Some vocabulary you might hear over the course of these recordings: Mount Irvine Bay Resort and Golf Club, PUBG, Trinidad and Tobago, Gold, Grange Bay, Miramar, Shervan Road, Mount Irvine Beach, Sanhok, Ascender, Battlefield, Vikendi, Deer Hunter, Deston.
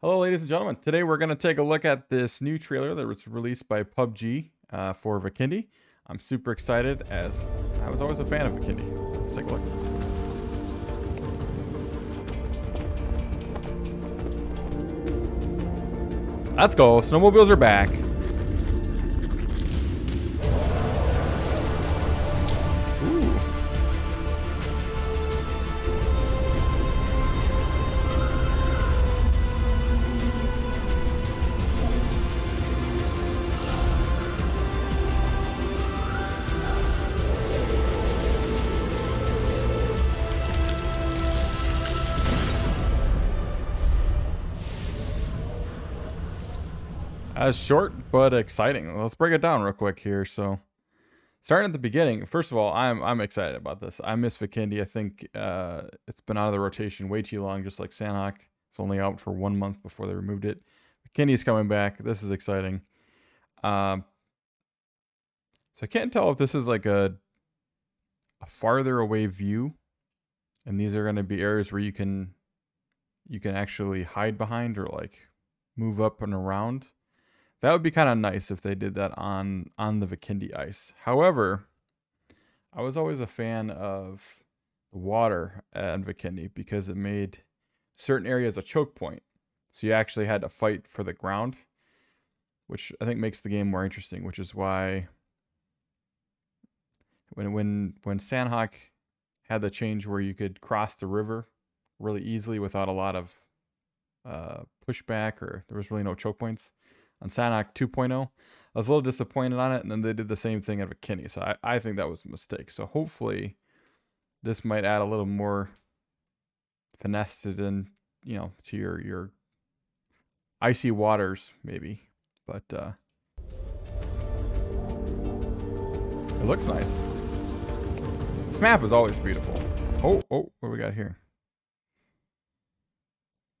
Hello, ladies and gentlemen. Today we're going to take a look at this new trailer that was released by PUBG for Vikendi. I'm super excited as I was always a fan of Vikendi. Let's take a look. Let's go. Snowmobiles are back. Short but exciting. Let's break it down real quick here. So, starting at the beginning, first of all, I'm excited about this. I miss Vikendi. I think it's been out of the rotation way too long, just like Sanhok. It's only out for 1 month before they removed it. Vikendi's coming back. This is exciting. So I can't tell if this is like a farther away view, and these are going to be areas where you can actually hide behind or like move up and around. That would be kind of nice if they did that on the Vikendi ice. However, I was always a fan of the water at Vikendi because it made certain areas a choke point. So you actually had to fight for the ground, which I think makes the game more interesting, which is why when Sanhok had the change where you could cross the river really easily without a lot of pushback, or there was really no choke points. On Sanhok 2.0, I was a little disappointed on it, and then they did the same thing at Vikendi, so I think that was a mistake. So hopefully, this might add a little more finesse in, you know, to your icy waters, maybe. But it looks nice. This map is always beautiful. Oh, what do we got here?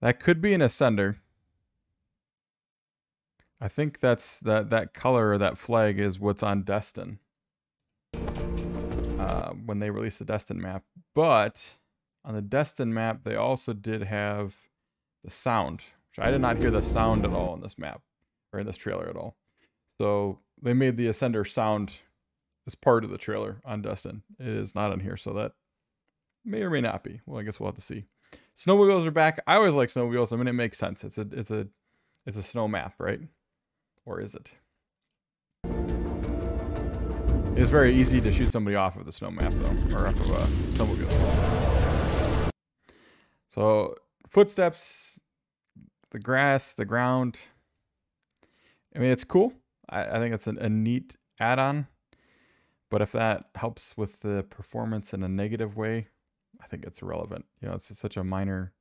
That could be an Ascender. I think that's that color, or that flag, is what's on Deston when they released the Deston map. But on the Deston map, they also did have the sound, which I did not hear the sound at all in this map or in this trailer at all. So they made the Ascender sound as part of the trailer on Deston. It is not in here, so that may or may not be. Well, I guess we'll have to see. Snowmobiles are back. I always like snowmobiles. I mean, it makes sense. It's a snow map, right? Or is it? It's very easy to shoot somebody off of the snow map, though, or off of a snowmobile. So, footsteps, the grass, the ground. I mean, it's cool. I think it's a neat add-on, but if that helps with the performance in a negative way, I think it's irrelevant. You know, it's such a minor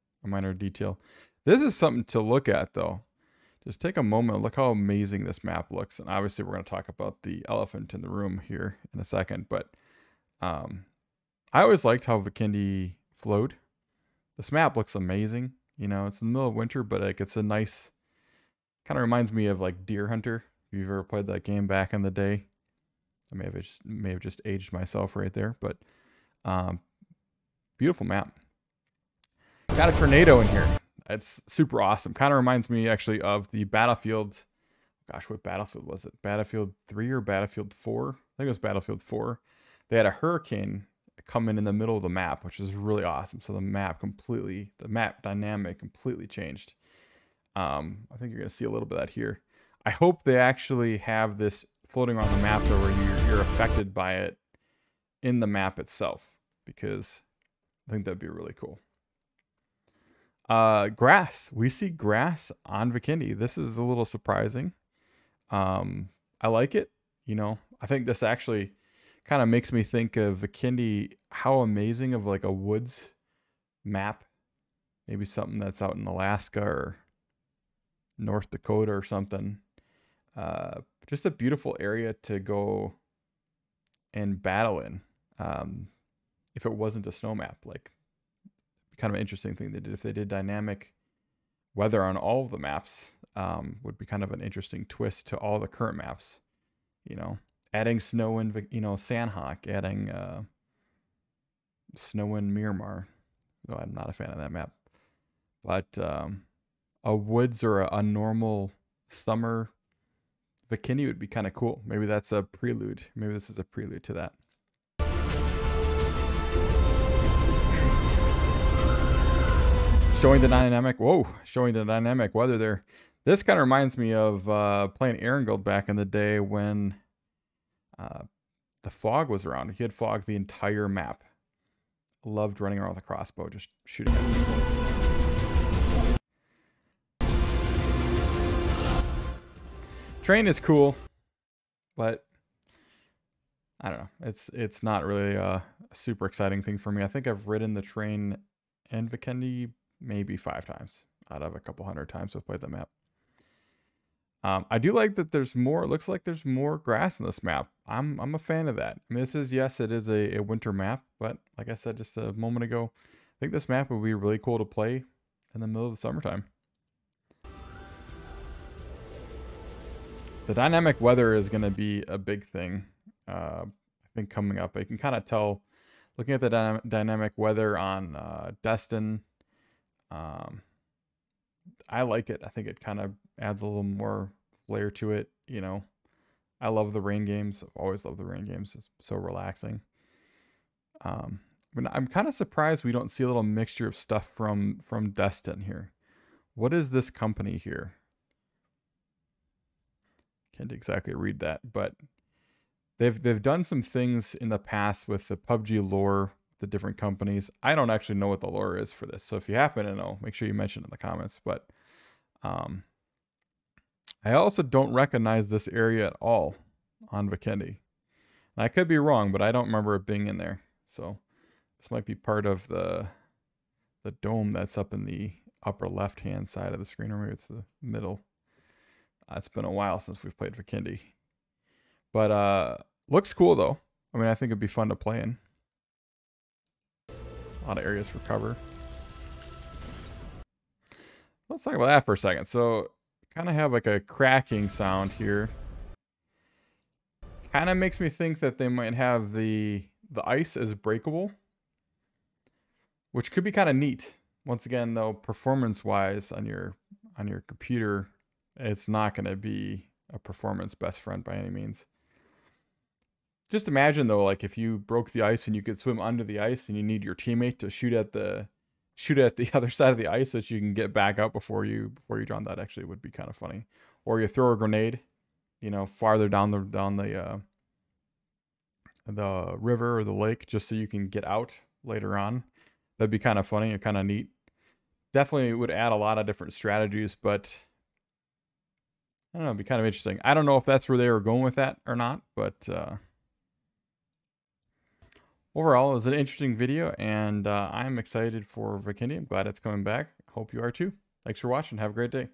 detail. This is something to look at, though. Just take a moment, look how amazing this map looks. And obviously we're going to talk about the elephant in the room here in a second, but I always liked how Vikendi flowed. This map looks amazing. You know, it's in the middle of winter, but like it's a nice, kind of reminds me of like Deer Hunter. If you've ever played that game back in the day, I may have just aged myself right there, but beautiful map. Got a tornado in here. It's super awesome. Kind of reminds me actually of the Battlefield. Gosh, what Battlefield was it? Battlefield 3 or Battlefield 4? I think it was Battlefield 4. They had a hurricane come in the middle of the map, which is really awesome. So the map dynamic completely changed. I think you're going to see a little bit of that here. I hope they actually have this floating around the map though, where you're affected by it in the map itself, because I think that'd be really cool. Grass. We see grass on Vikendi. This is a little surprising. I like it. You know, I think this actually kind of makes me think of Vikendi, how amazing of like a woods map. Maybe something that's out in Alaska or North Dakota or something. Just a beautiful area to go and battle in. If it wasn't a snow map, like kind of an interesting thing they did. If they did dynamic weather on all of the maps, would be kind of an interesting twist to all the current maps, you know, adding snow in, you know, Sanhok, adding snow in Miramar, though I'm not a fan of that map, but a woods or a normal summer Vikendi would be kind of cool. Maybe that's a prelude. Maybe this is a prelude to that. Showing the dynamic, whoa, showing the dynamic weather there. This kind of reminds me of playing Gold back in the day when the fog was around. He had fog the entire map. Loved running around with a crossbow, just shooting at people. Train is cool, but I don't know. It's not really a super exciting thing for me. I think I've ridden the train and Vikendi maybe 5 times out of a couple 100 times I've played the map. I do like that there's more, it looks like there's more grass in this map. I'm a fan of that. I mean, this is, yes, it is a winter map, but like I said just a moment ago, I think this map would be really cool to play in the middle of the summertime. The dynamic weather is going to be a big thing, I think, coming up. You can kind of tell, looking at the dynamic weather on Deston. I like it. I think it kind of adds a little more flair to it. You know, I love the rain games. I've always loved the rain games. It's so relaxing. But I'm kind of surprised we don't see a little mixture of stuff from Deston here. What is this company here? Can't exactly read that, but they've done some things in the past with the PUBG lore, the different companies. I don't actually know what the lore is for this. So if you happen to know, make sure you mention it in the comments. But I also don't recognize this area at all on Vikendi. And I could be wrong, but I don't remember it being in there. So this might be part of the dome that's up in the upper left-hand side of the screen, or maybe it's the middle. It's been a while since we've played Vikendi. But looks cool, though. I mean, I think it'd be fun to play in. A lot of areas for cover. Let's talk about that for a second. So kind of have like a cracking sound here. Kind of makes me think that they might have the ice as breakable, which could be kind of neat. Once again, though, performance wise on your computer, it's not going to be a performance best friend by any means. Just imagine, though, like if you broke the ice and you could swim under the ice and you need your teammate to shoot at the other side of the ice so that you can get back up before you drown. That actually would be kind of funny. Or you throw a grenade, you know, farther down the river or the lake just so you can get out later on. That'd be kind of funny and kind of neat. Definitely would add a lot of different strategies, but I don't know, it'd be kind of interesting. I don't know if that's where they were going with that or not, but overall, it was an interesting video, and I'm excited for Vikendi. I'm glad it's coming back. Hope you are too. Thanks for watching. Have a great day.